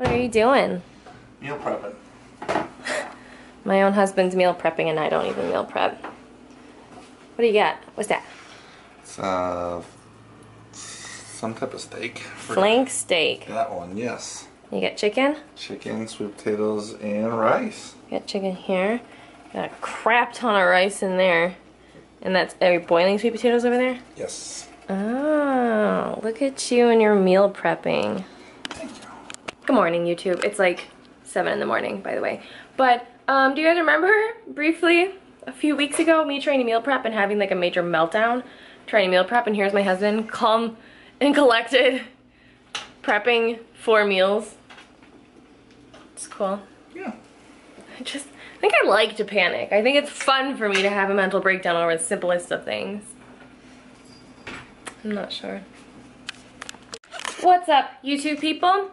What are you doing? Meal prepping. My own husband's meal prepping and I don't even meal prep. What do you got? What's that? It's some type of steak. Flank steak. That one, yes. You got chicken? Chicken, sweet potatoes, and rice. You got chicken here. Got a crap ton of rice in there. And that's, are you boiling sweet potatoes over there? Yes. Oh, look at you and your meal prepping. Thank you. Good morning, YouTube. It's like 7 in the morning, by the way. But do you guys remember briefly a few weeks ago me trying to meal prep and having like a major meltdown trying to meal prep, and here's my husband, calm and collected, prepping 4 meals. It's cool. Yeah. I think I like to panic. I think it's fun for me to have a mental breakdown over the simplest of things. I'm not sure. What's up, YouTube people?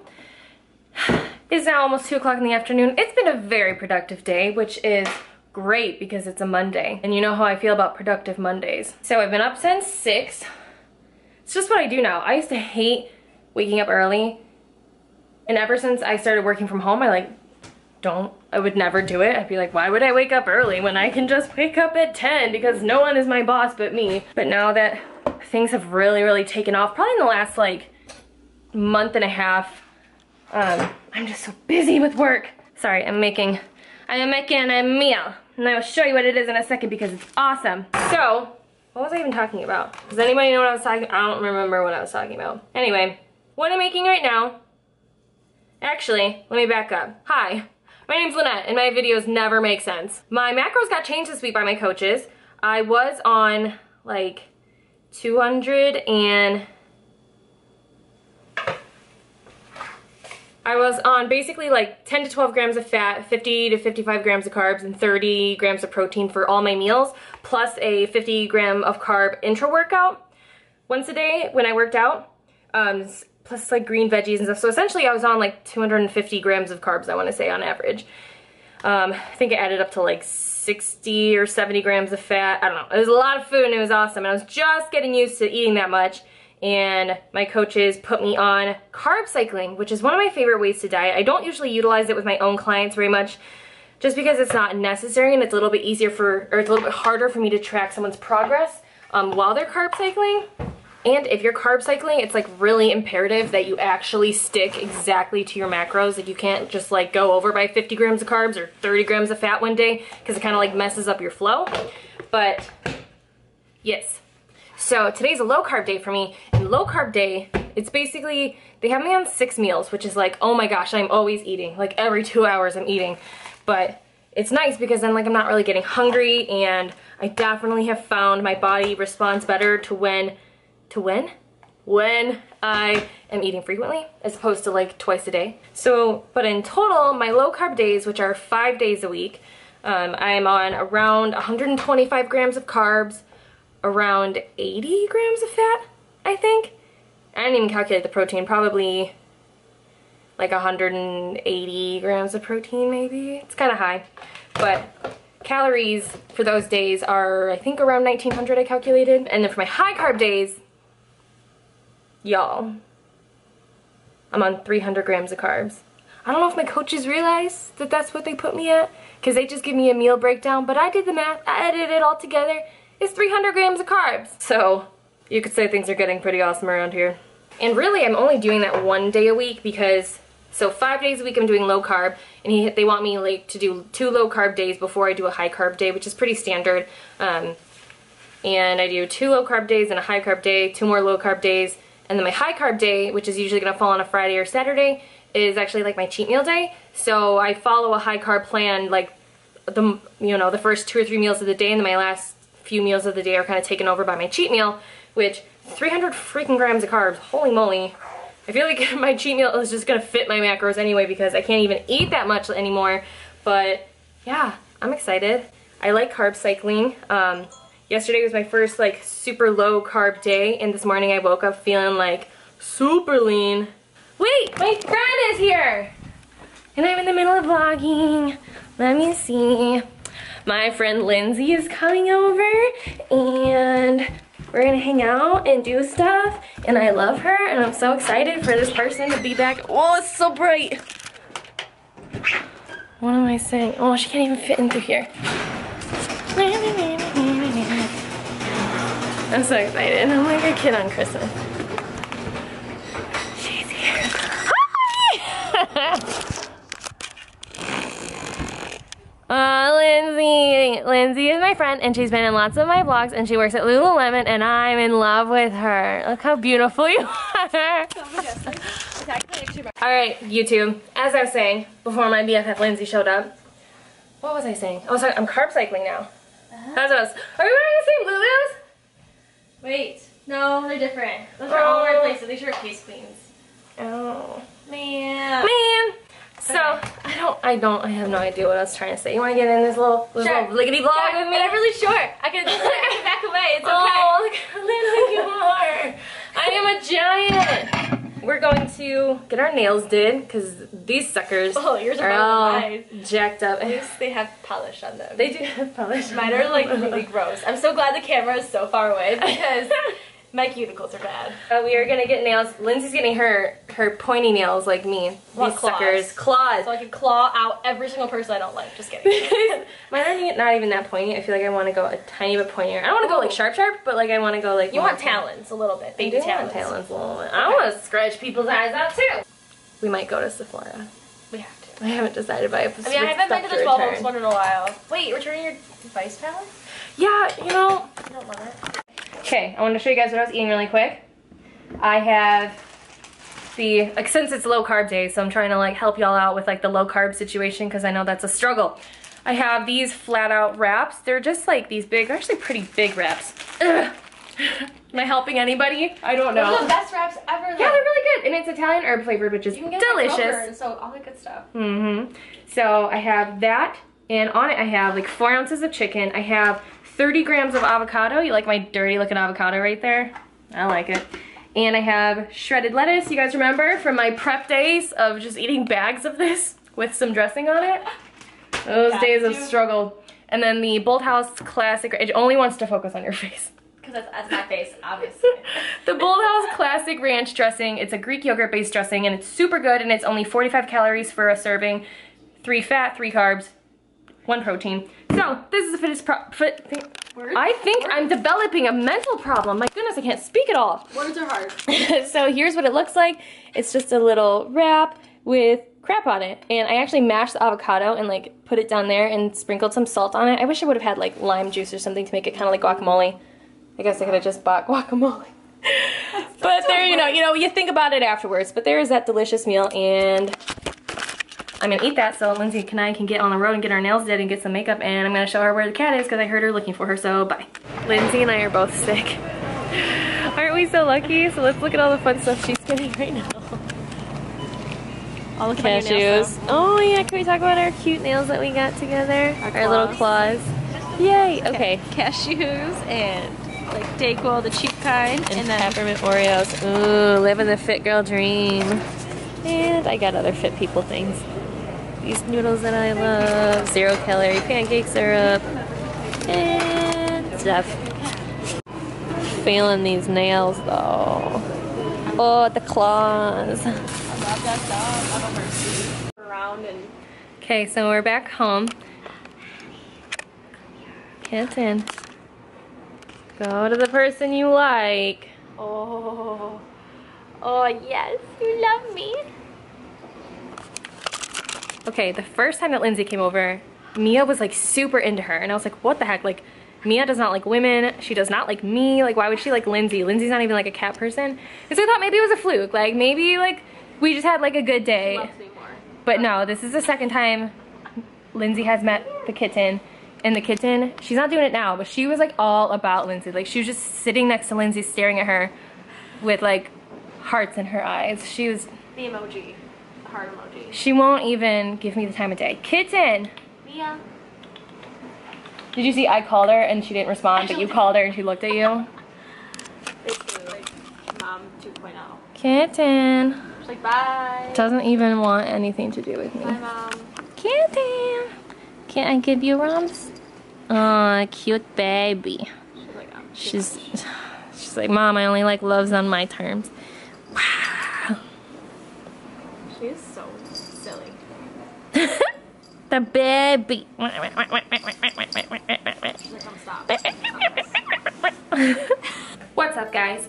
It's now almost 2 o'clock in the afternoon. It's been a very productive day, which is great because it's a Monday. And you know how I feel about productive Mondays. So I've been up since 6. It's just what I do now. I used to hate waking up early. And ever since I started working from home, I like... I would never do it. I'd be like, why would I wake up early when I can just wake up at 10 because no one is my boss but me. But now that things have really taken off, probably in the last like month and a half, I'm just so busy with work. Sorry, I am making a meal and I will show you what it is in a second because it's awesome. So, what was I even talking about? Does anybody know what I was talking about? I don't remember what I was talking about. Anyway, what I'm making right now, actually, let me back up. Hi. My name's Lynette, and my videos never make sense. My macros got changed this week by my coaches. I was on like 200 and... I was on basically like 10 to 12 grams of fat, 50 to 55 grams of carbs, and 30 grams of protein for all my meals, plus a 50 gram of carb intra-workout once a day when I worked out. Plus like green veggies and stuff. So essentially I was on like 250 grams of carbs, I want to say, on average. I think it added up to like 60 or 70 grams of fat. I don't know. It was a lot of food and it was awesome. And I was just getting used to eating that much. And my coaches put me on carb cycling, which is one of my favorite ways to diet. I don't usually utilize it with my own clients very much just because it's not necessary and it's a little bit easier for, or it's a little bit harder for me to track someone's progress while they're carb cycling. And if you're carb cycling, it's like really imperative that you actually stick exactly to your macros. Like you can't just like go over by 50 grams of carbs or 30 grams of fat one day because it kind of like messes up your flow. But yes, so today's a low carb day for me. And low carb day, it's basically, they have me on 6 meals, which is like, oh my gosh, I'm always eating. Like every 2 hours I'm eating. But it's nice because then like I'm not really getting hungry, and I definitely have found my body responds better to when I am eating frequently as opposed to like twice a day. So, but in total, my low carb days, which are 5 days a week, I am on around 125 grams of carbs, around 80 grams of fat, I think. I didn't even calculate the protein, probably like 180 grams of protein maybe. It's kind of high, but calories for those days are, I think, around 1900 I calculated. And then for my high carb days, y'all, I'm on 300 grams of carbs. I don't know if my coaches realize that that's what they put me at, because they just give me a meal breakdown, but I did the math, I added it all together, it's 300 grams of carbs. So you could say things are getting pretty awesome around here. And really I'm only doing that 1 day a week because, so 5 days a week I'm doing low carb, and they want me like to do 2 low carb days before I do a high carb day, which is pretty standard. And I do 2 low carb days and a high carb day, 2 more low carb days. And then my high carb day, which is usually gonna fall on a Friday or Saturday, is actually like my cheat meal day. So I follow a high carb plan, like the, you know, the first 2 or 3 meals of the day, and then my last few meals of the day are kind of taken over by my cheat meal, which 300 freaking grams of carbs, holy moly. I feel like my cheat meal is just gonna fit my macros anyway because I can't even eat that much anymore. But yeah, I'm excited. I like carb cycling. Yesterday was my first like super low carb day, and this morning I woke up feeling like super lean. Wait, my friend is here! And I'm in the middle of vlogging. Let me see. My friend Lindsay is coming over and we're gonna hang out and do stuff, and I love her and I'm so excited for this person to be back. Oh, it's so bright. What am I saying? Oh, she can't even fit into here. I'm so excited. I'm like a kid on Christmas. She's here. Hi! Lindsay. Lindsay is my friend, and she's been in lots of my vlogs, and she works at Lululemon, and I'm in love with her. Look how beautiful you are. Alright, YouTube, as I was saying, before my BFF Lindsay showed up, what was I saying? Oh, sorry, I'm carb cycling now. That's what I was. Are we wearing the same Lulus? Wait, no, they're different. Those are all over the place, so these are Case Queens. Oh. Man. So, okay. I have no idea what I was trying to say. You want to get in this little liggity vlog with me? I'm really short. I can back away, it's okay. Oh, look how little you are. I am a giant. We're going to get our nails did because these suckers are all jacked up. At least they have polish on them. They do have polish. Mine are like really gross. I'm so glad the camera is so far away because my cuticles are bad. We are gonna get nails. Lindsay's getting her pointy nails like me. These suckers, claws. So I can claw out every single person I don't like. Just kidding. Mine are not even that pointy. I feel like I want to go a tiny bit pointier. I don't want to go like sharp, but like I want to go like. You want talons a little bit. Baby talons. I do want talons a little bit. I want to scratch people's eyes out too. We might go to Sephora. We have to. I haven't decided by. I haven't been to the 12-ounce one in a while. Wait, returning your device palette? Yeah, you know. I don't love it. Okay, I want to show you guys what I was eating really quick. I have the, like, since it's low carb day, so I'm trying to like help y'all out with like the low carb situation because I know that's a struggle. I have these Flat Out wraps. They're just like these big, they're actually pretty big wraps. Ugh. Am I helping anybody? I don't know. Those are the best wraps ever. Though. Yeah, they're really good, and it's Italian herb flavored, which is delicious. Over, so all the good stuff. Mm-hmm. So I have that, and on it I have like 4 ounces of chicken. I have 30 grams of avocado. You like my dirty looking avocado right there? I like it. And I have shredded lettuce. You guys remember from my prep days of just eating bags of this with some dressing on it? Those days of struggle. And then the Bolthouse classic, it only wants to focus on your face. Because that's my face, obviously. The Bolthouse classic ranch dressing. It's a Greek yogurt based dressing and it's super good and it's only 45 calories for a serving. 3 fat, 3 carbs, 1 protein. So, this is a fitness thing. I think I'm developing a mental problem. My goodness, I can't speak at all. Words are hard. So here's what it looks like. It's just a little wrap with crap on it. And I actually mashed the avocado and like put it down there and sprinkled some salt on it. I wish I would have had like lime juice or something to make it kind of like guacamole. I guess I could have just bought guacamole. But there, you know, you think about it afterwards. But there is that delicious meal and I'm gonna eat that so Lindsay and I can get on the road and get our nails did and get some makeup and I'm gonna show her where the cat is because I heard her looking for her, so bye. Lindsay and I are both sick. Aren't we so lucky? So let's look at all the fun stuff she's getting right now. All the cashews. Oh yeah, can we talk about our cute nails that we got together? Our little claws. Yay, okay. Cashews and like Dayquil, the cheap kind. And then peppermint Oreos. Ooh, living the fit girl dream. And I got other fit people things. These noodles that I love, 0 calorie pancake syrup, and stuff. Feeling these nails though. Oh, the claws. I love that dog. Around and. Okay, so we're back home. Get in. Go to the person you like. Oh. Oh yes, you love me. Okay, the first time that Lindsay came over, Mia was like super into her. And I was like, what the heck? Like, Mia does not like women. She does not like me. Like, why would she like Lindsay? Lindsay's not even like a cat person. And so I thought maybe it was a fluke. Like, maybe like we just had like a good day. She loves me more. But no, this is the second time Lindsay has met the kitten. And the kitten, she's not doing it now, but she was like all about Lindsay. Like, she was just sitting next to Lindsay staring at her with like hearts in her eyes. She was. The emoji. Heart emoji. She won't even give me the time of day. Kitten! Mia. Did you see I called her and she didn't respond, but you called her and she looked at you? Basically, like, Mom 2.0. Kitten. She's like, bye. Doesn't even want anything to do with me. Bye, Mom. Kitten. Can't I give you romps? Aw, cute baby. She's like, oh, she's like, Mom, I only like loves on my terms. Wow. She is so silly. a baby. What's up, guys?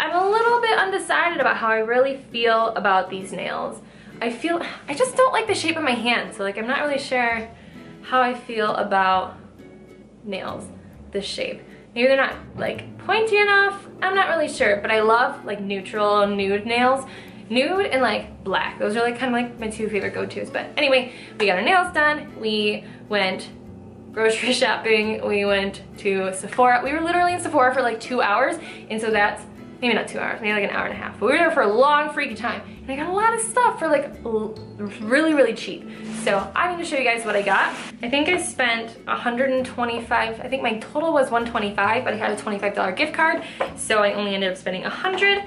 I'm a little bit undecided about how I really feel about these nails. I just don't like the shape of my hand, so like I'm not really sure how I feel about nails, this shape. Maybe they're not like pointy enough, I'm not really sure, but I love like neutral nude nails. Nude and like black, those are like kind of like my two favorite go-tos. But anyway, we got our nails done, we went grocery shopping, we went to Sephora. We were literally in Sephora for like 2 hours, and so that's, maybe not 2 hours, maybe like an hour and a half. But we were there for a long freaking time, and I got a lot of stuff for like really, really cheap. So I'm gonna show you guys what I got. I think I spent $125, I think my total was $125, but I had a $25 gift card, so I only ended up spending $100.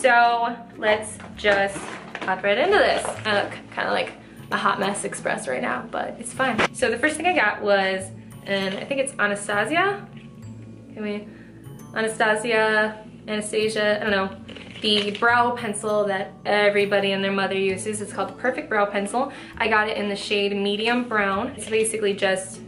So let's just hop right into this. I look kind of like a hot mess express right now, but it's fine. So the first thing I got was, and I think it's Anastasia, Anastasia, I don't know, the brow pencil that everybody and their mother uses. It's called Perfect Brow Pencil. I got it in the shade medium brown. It's basically just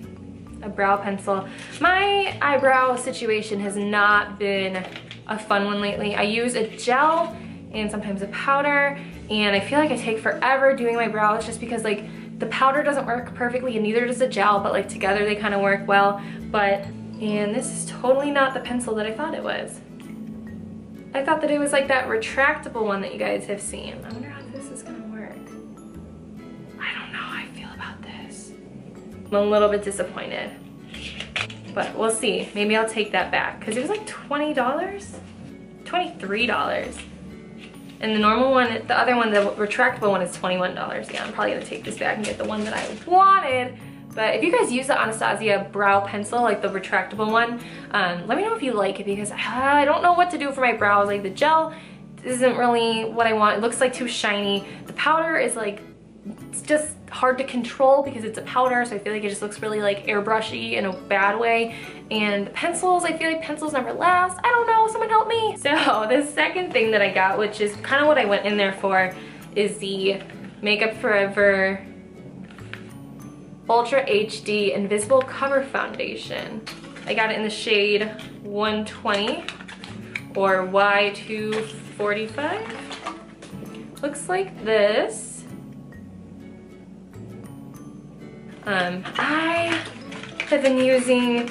a brow pencil. My eyebrow situation has not been a fun one lately. I use a gel and sometimes a powder, and I feel like I take forever doing my brows just because like the powder doesn't work perfectly and neither does the gel, but like together they kind of work well. And this is totally not the pencil that I thought it was. I thought that it was like that retractable one that you guys have seen. I wonder how this is gonna work. I don't know how I feel about this. I'm a little bit disappointed, but we'll see. Maybe I'll take that back, because it was like $20? $23. And the normal one, the other one, the retractable one is $21. Yeah, I'm probably gonna take this back and get the one that I wanted. But if you guys use the Anastasia brow pencil, like the retractable one, let me know if you like it, because I don't know what to do for my brows. Like the gel isn't really what I want. It looks like too shiny. The powder is like, it's just hard to control because it's a powder, so I feel like it just looks really like airbrushy in a bad way. And the pencils, I feel like pencils never last. I don't know, someone help me. So the second thing that I got, which is kind of what I went in there for, is the Makeup Forever Ultra HD Invisible Cover Foundation. I got it in the shade 120 or Y245. Looks like this. I have been using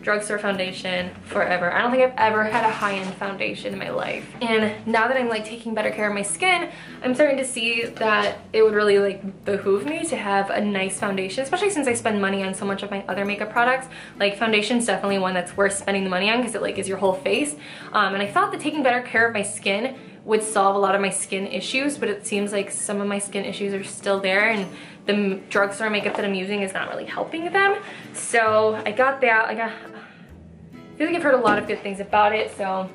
drugstore foundation forever. I don't think I've ever had a high-end foundation in my life. And now that I'm like taking better care of my skin, I'm starting to see that it would really like behoove me to have a nice foundation, especially since I spend money on so much of my other makeup products. Like foundation's definitely one that's worth spending the money on because it like is your whole face. And I thought that taking better care of my skin would solve a lot of my skin issues, but it seems like some of my skin issues are still there, and the drugstore makeup that I'm using is not really helping them. So I got that. I feel like I've heard a lot of good things about it, so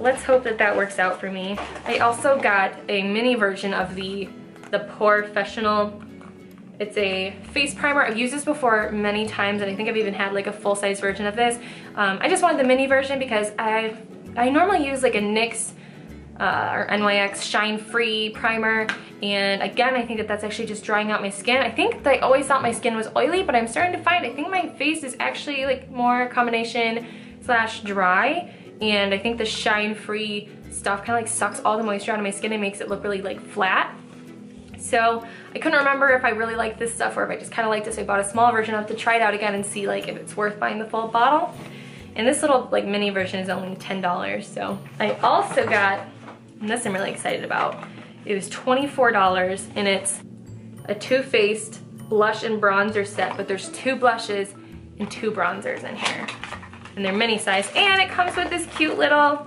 let's hope that that works out for me. I also got a mini version of the Porefessional. It's a face primer. I've used this before many times, and I think I've even had like a full-size version of this. I just wanted the mini version because I normally use like a NYX or NYX Shine Free Primer, and again, I think that that's actually just drying out my skin. I think that I always thought my skin was oily, but I'm starting to find I think my face is actually like more combination / dry, and I think the Shine Free stuff kind of like sucks all the moisture out of my skin and makes it look really like flat. So I couldn't remember if I really liked this stuff or if I just kind of liked it, so I bought a small version of it to try it out again and see like if it's worth buying the full bottle. And this little like mini version is only $10, so I also got, and this I'm really excited about, it was $24, and it's a Too Faced blush and bronzer set, but there's 2 blushes and 2 bronzers in here. And they're mini size, and it comes with this cute little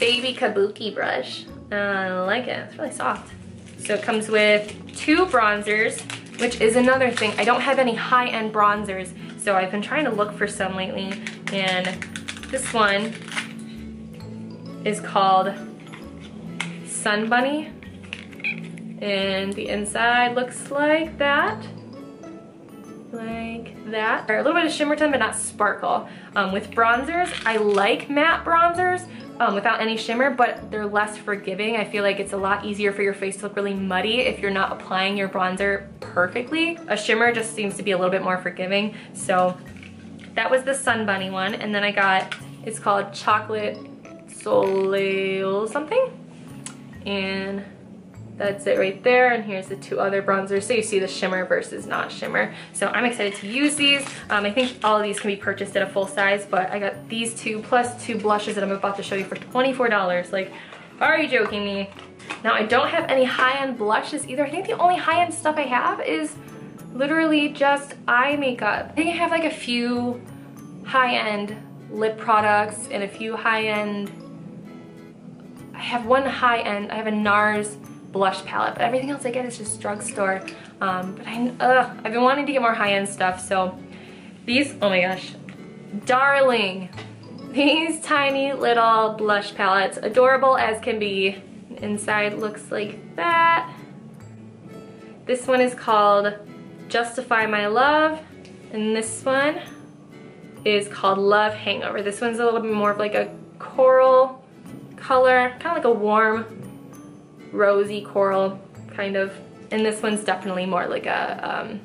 baby kabuki brush. I like it, it's really soft. So it comes with 2 bronzers, which is another thing. I don't have any high-end bronzers, so I've been trying to look for some lately, and this one is called Sun Bunny, and the inside looks like that, or a little bit of shimmer to them but not sparkle. With bronzers, I like matte bronzers without any shimmer, but they're less forgiving. I feel like it's a lot easier for your face to look really muddy if you're not applying your bronzer perfectly. A shimmer just seems to be a little bit more forgiving. So that was the Sun Bunny one. And then I got, it's called Chocolate Soleil something. And that's it right there. And here's the two other bronzers. So you see the shimmer versus not shimmer. So I'm excited to use these. I think all of these can be purchased at a full size, but I got these two plus two blushes that I'm about to show you for $24. Like, are you joking me? Now I don't have any high-end blushes either. I think the only high-end stuff I have is literally just eye makeup. I think I have like a few high-end lip products and a few high-end, I have one high-end, I have a NARS blush palette, but everything else I get is just drugstore. But I've been wanting to get more high-end stuff, so these, oh my gosh, darling, these tiny little blush palettes, adorable as can be. Inside looks like that. This one is called Justify My Love, and this one is called Love Hangover. This one's a little bit more of like a coral color, kind of like a warm, rosy coral, kind of. And this one's definitely more like a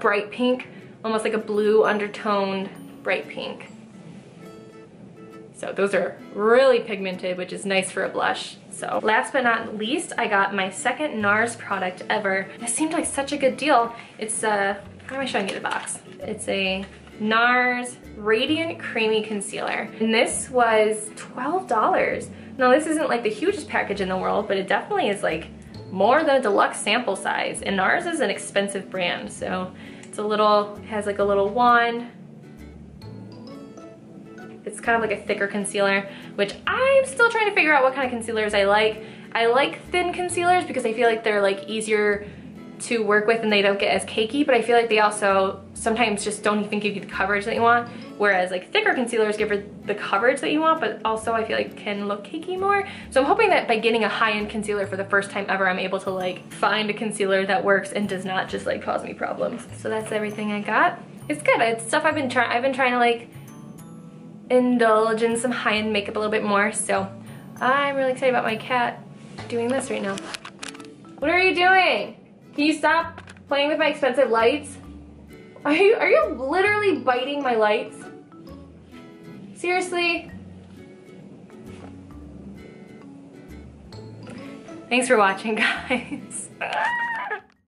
bright pink, almost like a blue undertoned bright pink. So those are really pigmented, which is nice for a blush. So last but not least, I got my second NARS product ever. This seemed like such a good deal. It's a, how am I showing you the box? It's a NARS Radiant Creamy Concealer. And this was $12. Now this isn't like the hugest package in the world, but it definitely is like more than a deluxe sample size. And NARS is an expensive brand. So it's a little, has like a little wand. It's kind of like a thicker concealer, which I'm still trying to figure out what kind of concealers I like. I like thin concealers because I feel like they're like easier to work with and they don't get as cakey, but I feel like they also sometimes just don't even give you the coverage that you want, whereas like thicker concealers give you the coverage that you want, but also I feel like can look cakey more. So I'm hoping that by getting a high-end concealer for the first time ever, I'm able to like find a concealer that works and does not just like cause me problems. So that's everything I got. It's good. It's stuff I've been trying to like indulge in some high-end makeup a little bit more, so I'm really excited about my cat doing this right now. What are you doing? Can you stop playing with my expensive lights? Are you literally biting my lights? Seriously? Thanks for watching, guys.